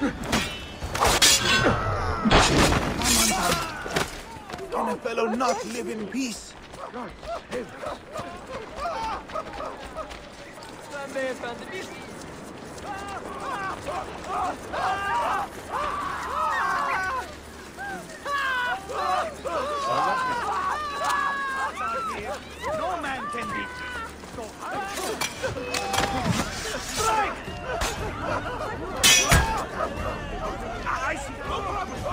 Can a fellow not live in peace? No man can beat me. Strike! I see no problem.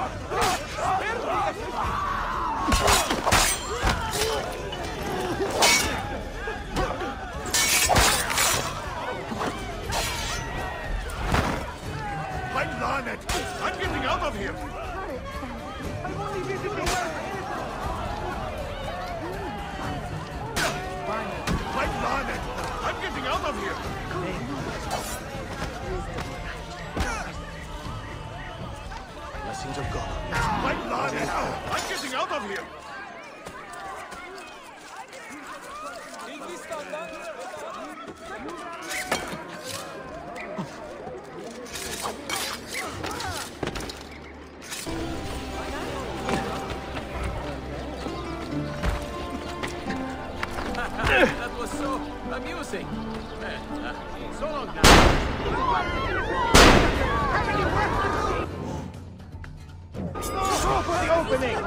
I'm Larnet. I'm getting out of here. I'm only visiting her. I'm getting out of here! Blessings of God. I'm getting out of here! Amusing. So long now. Go for the opening.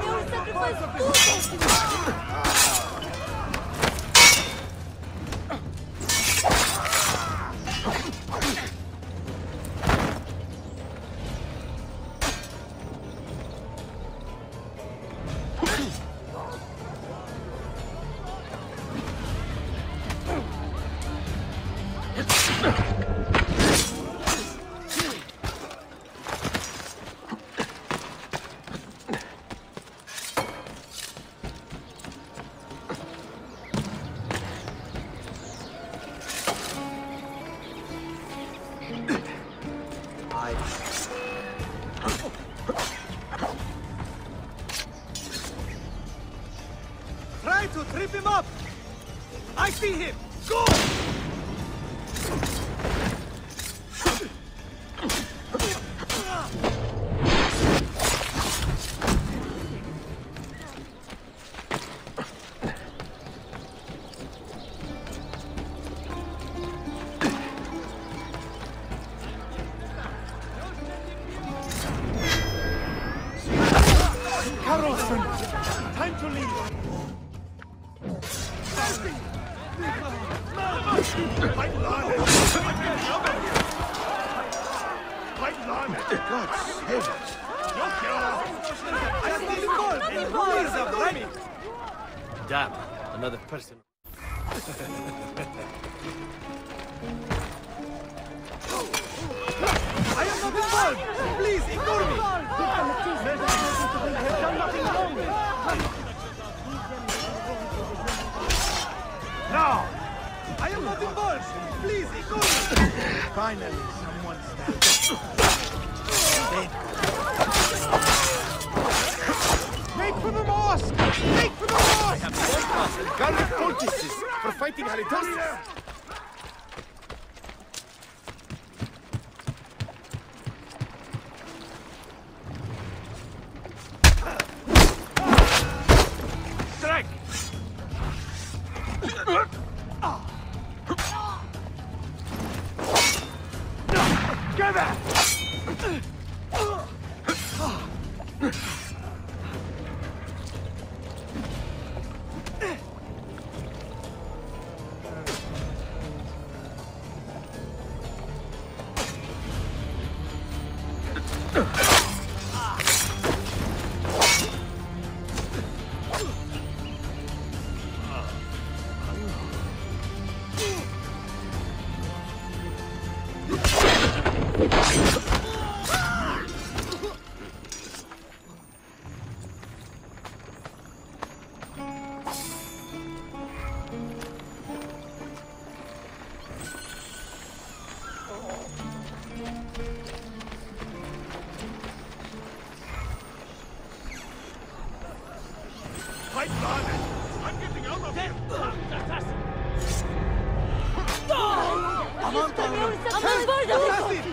Try to trip him up! I see him! Go! Time to leave. Damn, another person. I am not involved! Please, ignore me! They have done nothing wrong! Now! I am not involved! Please, ignore me! Finally, someone stands. Make for the mosque! Make for the mosque! I have boycotts and garlic poultices for fighting halitosis!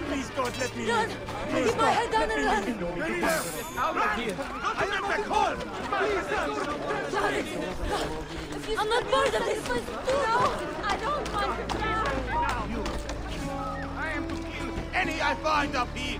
Please, God, let me run! Keep my head down and run! I'm back home! Please! I'm not bored of this place! No! I don't want to die! I am to kill any I find up here!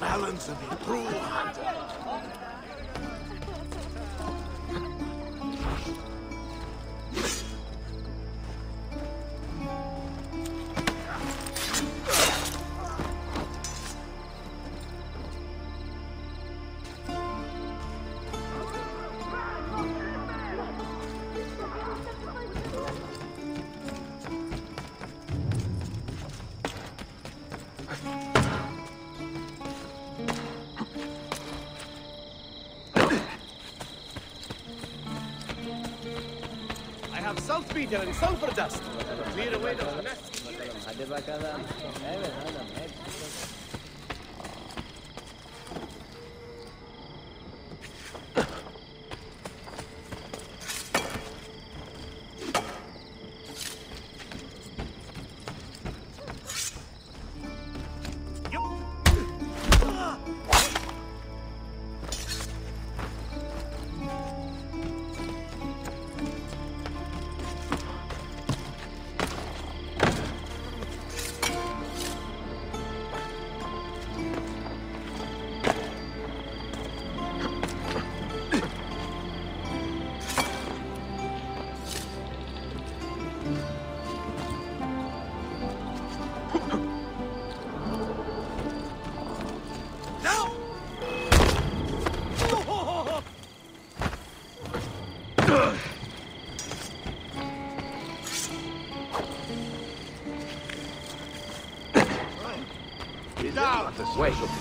Balance of the true hunter. Saltpeter and sulfur dust. Clear away those nests. Way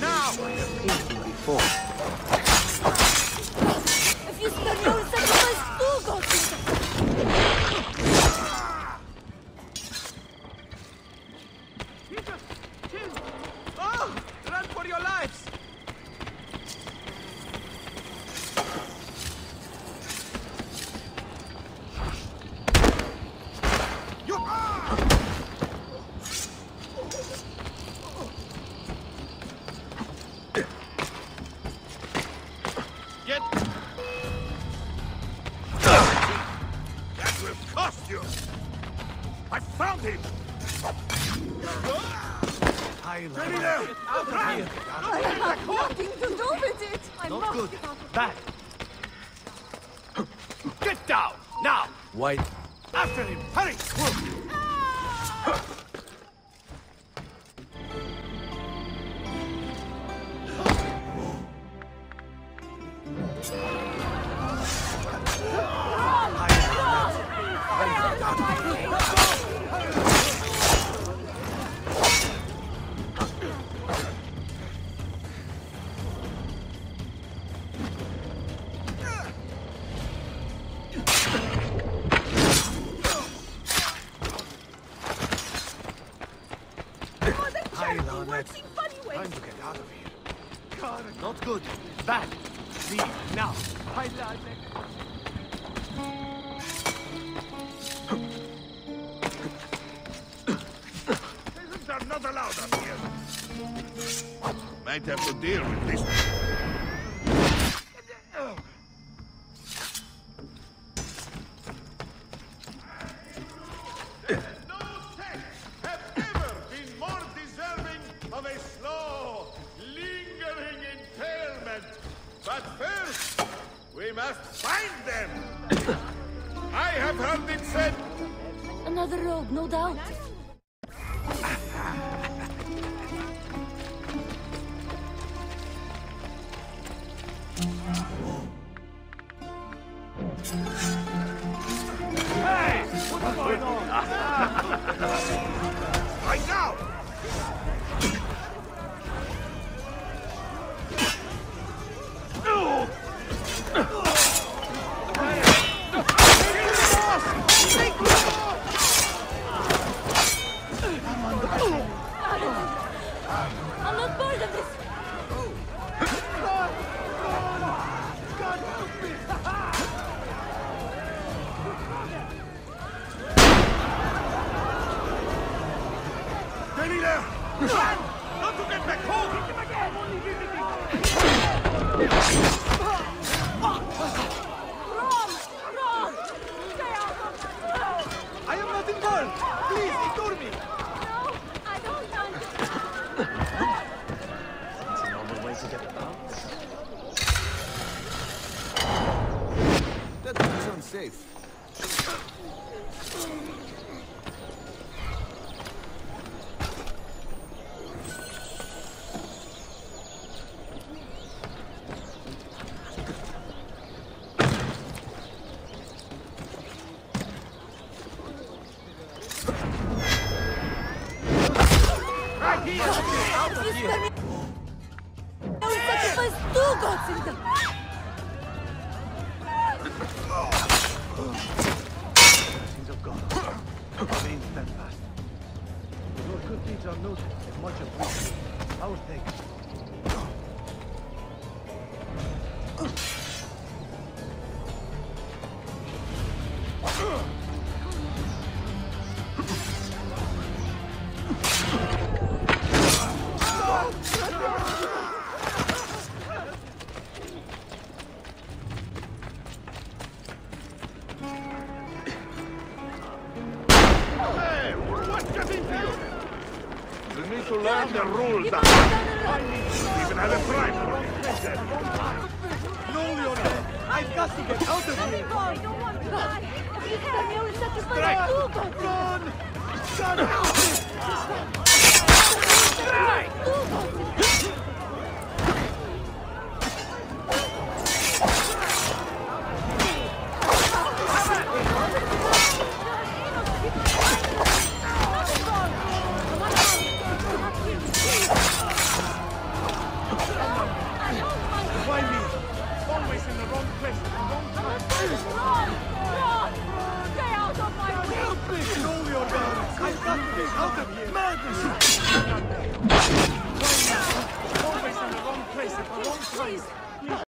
now before. If you spend your sacrifice, fool gods! Run for your lives! I found him! Ready now! I have nothing to do with it! I not good. Back! Get down! Now! Wait. After him! Hurry! Ah! Time to get out of here. God, not good. Back. Leave now. I love it. Things are not allowed up here. Might have to deal with this. But first, we must find them! I have heard it said... another road, no doubt. Hey! What's going on? Right now! I'm not part of this! Run! Not to get back home! Hit him again! Only visiting! Ron! Ron! Stay out of the snow! I am not involved! Please, ignore me! No, I don't want to! That's a normal way to get about. That looks unsafe. Please!